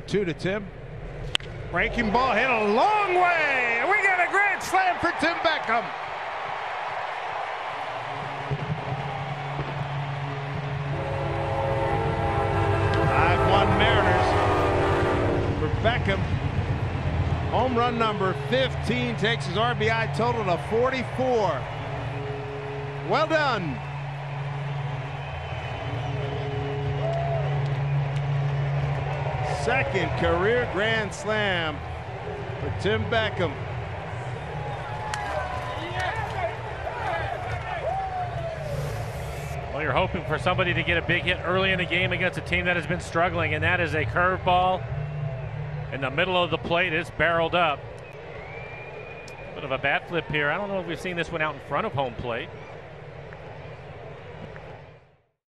0-2 to Tim. Breaking ball hit a long way. And we got a grand slam for Tim Beckham. Mariners for Beckham. Home run number 15, takes his RBI total to 44. Well done. Second career grand slam for Tim Beckham. Well, you're hoping for somebody to get a big hit early in the game against a team that has been struggling, and that is a curveball in the middle of the plate. It's barreled up. Bit of a bat flip here. I don't know if we've seen this one out in front of home plate.